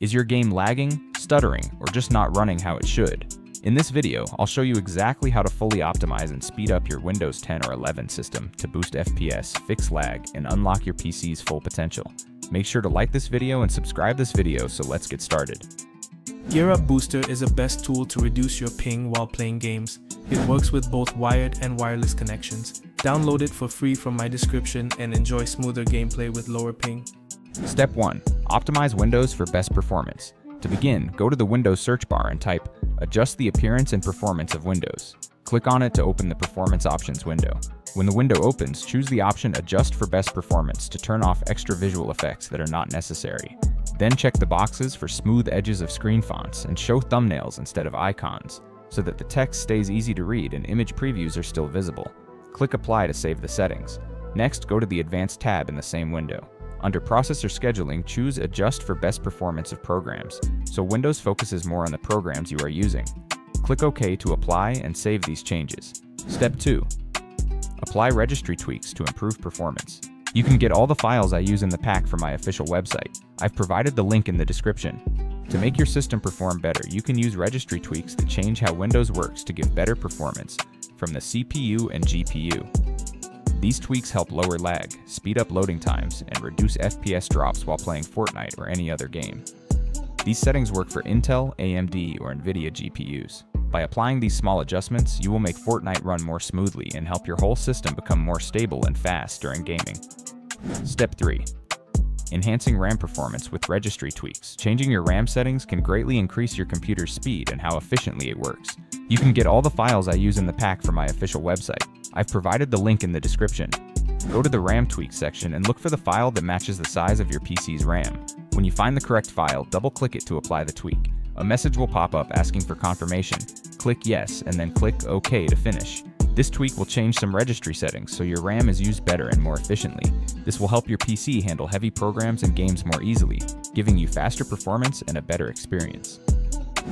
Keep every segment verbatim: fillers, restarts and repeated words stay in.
Is your game lagging, stuttering, or just not running how it should? In this video, I'll show you exactly how to fully optimize and speed up your Windows ten or eleven system to boost F P S, fix lag, and unlock your P C's full potential. Make sure to like this video and subscribe this video, so let's get started. GearUp Booster is the best tool to reduce your ping while playing games. It works with both wired and wireless connections. Download it for free from my description and enjoy smoother gameplay with lower ping. Step one. Optimize Windows for best performance. To begin, go to the Windows search bar and type Adjust the appearance and performance of Windows. Click on it to open the Performance Options window. When the window opens, choose the option Adjust for Best Performance to turn off extra visual effects that are not necessary. Then check the boxes for smooth edges of screen fonts and show thumbnails instead of icons, so that the text stays easy to read and image previews are still visible. Click Apply to save the settings. Next, go to the Advanced tab in the same window. Under Processor Scheduling, choose Adjust for Best Performance of Programs, so Windows focuses more on the programs you are using. Click OK to apply and save these changes. Step two. Apply registry tweaks to improve performance. You can get all the files I use in the pack from my official website. I've provided the link in the description. To make your system perform better, you can use registry tweaks that change how Windows works to give better performance from the C P U and G P U. These tweaks help lower lag, speed up loading times, and reduce F P S drops while playing Fortnite or any other game. These settings work for Intel, A M D, or NVIDIA G P Us. By applying these small adjustments, you will make Fortnite run more smoothly and help your whole system become more stable and fast during gaming. Step three. Enhancing RAM performance with registry tweaks. Changing your RAM settings can greatly increase your computer's speed and how efficiently it works. You can get all the files I use in the pack from my official website. I've provided the link in the description. Go to the RAM tweak section and look for the file that matches the size of your P C's RAM. When you find the correct file, double-click it to apply the tweak. A message will pop up asking for confirmation. Click Yes and then click OK to finish. This tweak will change some registry settings so your RAM is used better and more efficiently. This will help your P C handle heavy programs and games more easily, giving you faster performance and a better experience.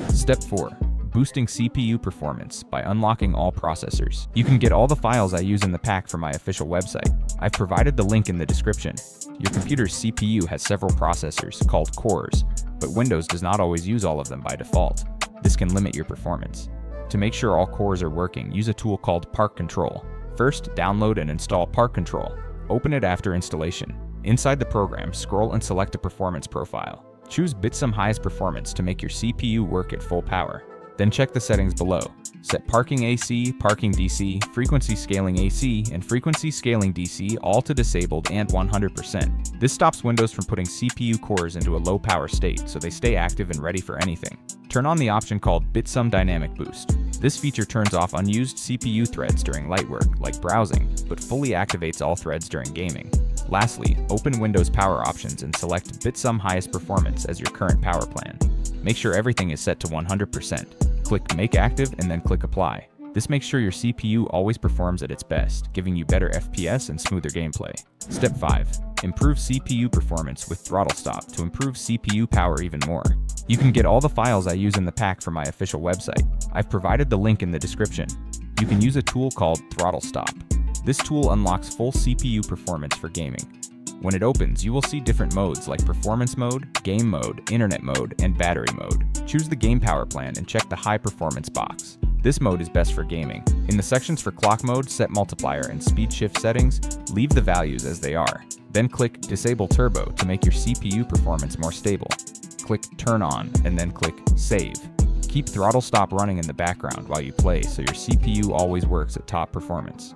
Step four. Boosting C P U performance by unlocking all processors. You can get all the files I use in the pack from my official website. I've provided the link in the description. Your computer's C P U has several processors, called cores, but Windows does not always use all of them by default. This can limit your performance. To make sure all cores are working, use a tool called Park Control. First, download and install Park Control. Open it after installation. Inside the program, scroll and select a performance profile. Choose Bitsum Highest Performance to make your C P U work at full power. Then check the settings below. Set Parking A C, Parking D C, Frequency Scaling A C, and Frequency Scaling D C all to disabled and one hundred percent. This stops Windows from putting C P U cores into a low power state, so they stay active and ready for anything. Turn on the option called Bitsum Dynamic Boost. This feature turns off unused C P U threads during light work, like browsing, but fully activates all threads during gaming. Lastly, open Windows Power Options and select Bitsum Highest Performance as your current power plan. Make sure everything is set to one hundred percent. Click Make Active and then click Apply. This makes sure your C P U always performs at its best, giving you better F P S and smoother gameplay. Step five. Improve C P U performance with ThrottleStop to improve C P U power even more. You can get all the files I use in the pack from my official website. I've provided the link in the description. You can use a tool called ThrottleStop. This tool unlocks full C P U performance for gaming. When it opens, you will see different modes like Performance Mode, Game Mode, Internet Mode, and Battery Mode. Choose the Game Power Plan and check the High Performance box. This mode is best for gaming. In the sections for Clock Mode, Set Multiplier, and Speed Shift settings, leave the values as they are. Then click Disable Turbo to make your C P U performance more stable. Click Turn On, and then click Save. Keep ThrottleStop running in the background while you play so your C P U always works at top performance.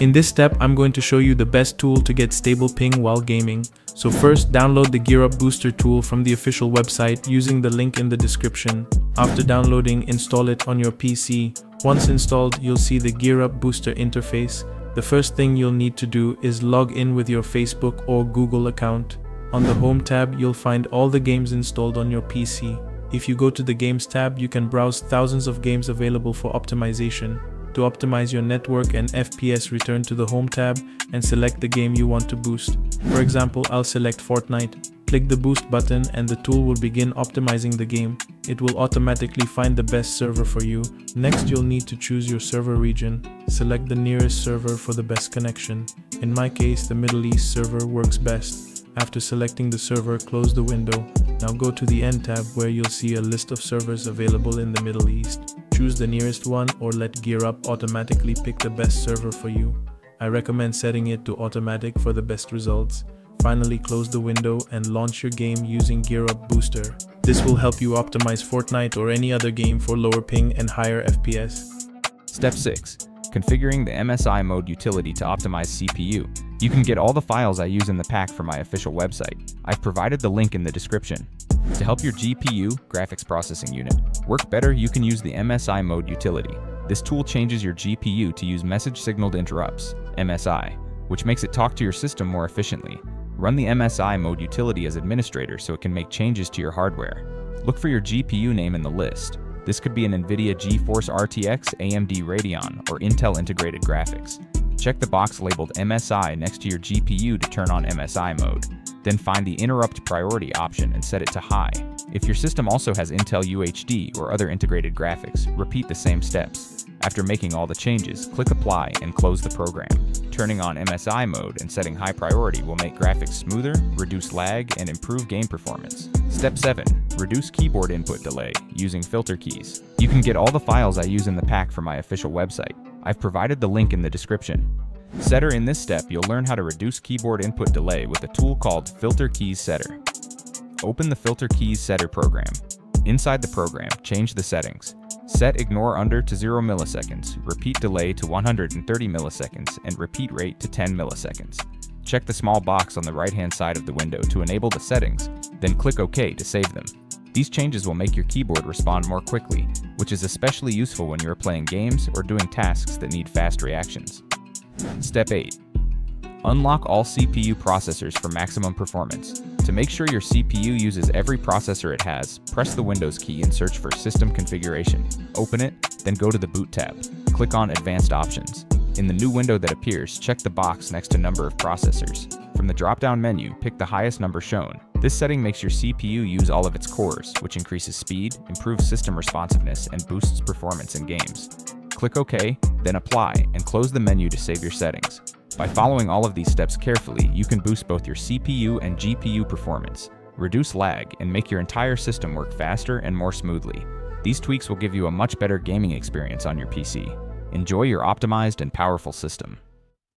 In this step, I'm going to show you the best tool to get stable ping while gaming. So first, download the GearUp Booster tool from the official website using the link in the description. After downloading, install it on your P C. Once installed, you'll see the GearUp Booster interface. The first thing you'll need to do is log in with your Facebook or Google account. On the Home tab, you'll find all the games installed on your P C. If you go to the Games tab, you can browse thousands of games available for optimization. To optimize your network and F P S, return to the Home tab and select the game you want to boost. For example, I'll select Fortnite. Click the Boost button and the tool will begin optimizing the game. It will automatically find the best server for you. Next, you'll need to choose your server region. Select the nearest server for the best connection. In my case, the Middle East server works best. After selecting the server, close the window. Now go to the End tab where you'll see a list of servers available in the Middle East. Choose the nearest one or let GearUp automatically pick the best server for you. I recommend setting it to automatic for the best results. Finally, close the window and launch your game using GearUp Booster. This will help you optimize Fortnite or any other game for lower ping and higher F P S. Step six. Configuring the M S I mode utility to optimize C P U. You can get all the files I use in the pack from my official website. I've provided the link in the description. To help your G P U, graphics processing unit, work better, you can use the M S I mode utility. This tool changes your G P U to use message signaled interrupts, M S I, which makes it talk to your system more efficiently. Run the M S I mode utility as administrator so it can make changes to your hardware. Look for your G P U name in the list. This could be an NVIDIA GeForce R T X, A M D Radeon, or Intel integrated graphics. Check the box labeled M S I next to your G P U to turn on M S I mode. Then find the interrupt priority option and set it to high. If your system also has Intel U H D or other integrated graphics, repeat the same steps. After making all the changes, click apply and close the program. Turning on M S I mode and setting high priority will make graphics smoother, reduce lag, and improve game performance. Step seven. Reduce keyboard input delay using filter keys. You can get all the files I use in the pack from my official website. I've provided the link in the description. Setter in this step, you'll learn how to reduce keyboard input delay with a tool called Filter Keys Setter. Open the Filter Keys Setter program. Inside the program, change the settings. Set ignore under to zero milliseconds, repeat delay to one hundred thirty milliseconds, and repeat rate to ten milliseconds. Check the small box on the right-hand side of the window to enable the settings, then click OK to save them. These changes will make your keyboard respond more quickly, which is especially useful when you are playing games or doing tasks that need fast reactions. Step eight. Unlock all C P U processors for maximum performance. To make sure your C P U uses every processor it has, press the Windows key and search for System Configuration. Open it, then go to the Boot tab. Click on Advanced Options. In the new window that appears, check the box next to Number of Processors. From the drop-down menu, pick the highest number shown. This setting makes your C P U use all of its cores, which increases speed, improves system responsiveness, and boosts performance in games. Click OK, then Apply, and close the menu to save your settings. By following all of these steps carefully, you can boost both your C P U and G P U performance, reduce lag, and make your entire system work faster and more smoothly. These tweaks will give you a much better gaming experience on your P C. Enjoy your optimized and powerful system.